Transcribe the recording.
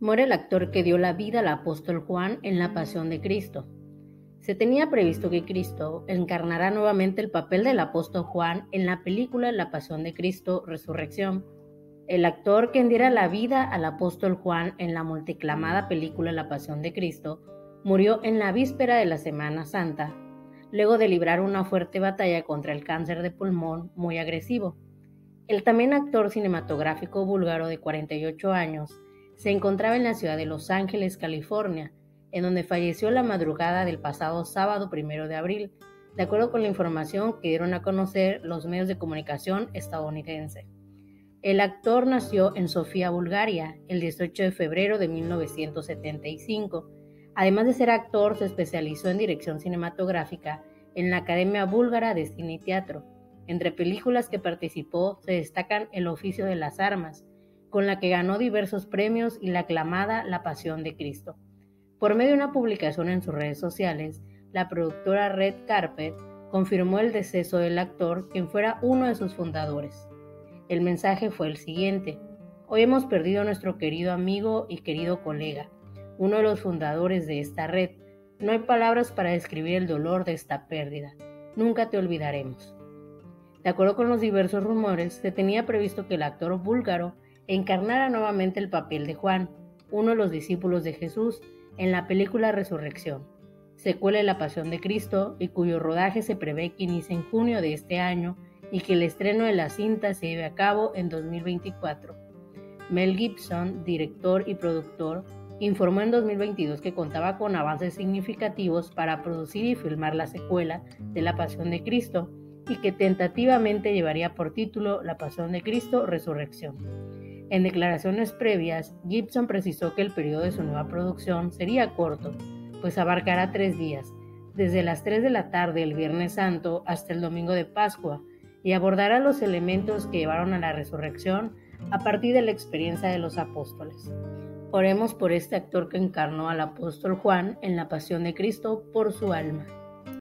muere el actor que dio la vida al apóstol Juan en la Pasión de Cristo. Se tenía previsto que Cristo encarnará nuevamente el papel del apóstol Juan en la película La Pasión de Cristo, Resurrección. El actor quien diera la vida al apóstol Juan en la multiclamada película La Pasión de Cristo murió en la víspera de la Semana Santa, luego de librar una fuerte batalla contra el cáncer de pulmón muy agresivo. El también actor cinematográfico búlgaro de 48 años se encontraba en la ciudad de Los Ángeles, California, en donde falleció la madrugada del pasado sábado 1 de abril, de acuerdo con la información que dieron a conocer los medios de comunicación estadounidense. El actor nació en Sofía, Bulgaria, el 18 de febrero de 1975. Además de ser actor, se especializó en dirección cinematográfica en la Academia Búlgara de Cine y Teatro. Entre películas que participó se destacan El oficio de las armas, con la que ganó diversos premios, y la aclamada La Pasión de Cristo. Por medio de una publicación en sus redes sociales, la productora Red Carpet confirmó el deceso del actor, quien fuera uno de sus fundadores. El mensaje fue el siguiente: hoy hemos perdido a nuestro querido amigo y querido colega, uno de los fundadores de esta red. No hay palabras para describir el dolor de esta pérdida. Nunca te olvidaremos. De acuerdo con los diversos rumores, se tenía previsto que el actor búlgaro encarnara nuevamente el papel de Juan, uno de los discípulos de Jesús, en la película Resurrección, secuela de La Pasión de Cristo, y cuyo rodaje se prevé que inicie en junio de este año y que el estreno de la cinta se lleve a cabo en 2024. Mel Gibson, director y productor, informó en 2022 que contaba con avances significativos para producir y filmar la secuela de La Pasión de Cristo, y que tentativamente llevaría por título La Pasión de Cristo, Resurrección. En declaraciones previas, Gibson precisó que el periodo de su nueva producción sería corto, pues abarcará 3 días, desde las 3 de la tarde el Viernes Santo hasta el Domingo de Pascua, y abordará los elementos que llevaron a la resurrección a partir de la experiencia de los apóstoles. Oremos por este actor que encarnó al apóstol Juan en la Pasión de Cristo, por su alma.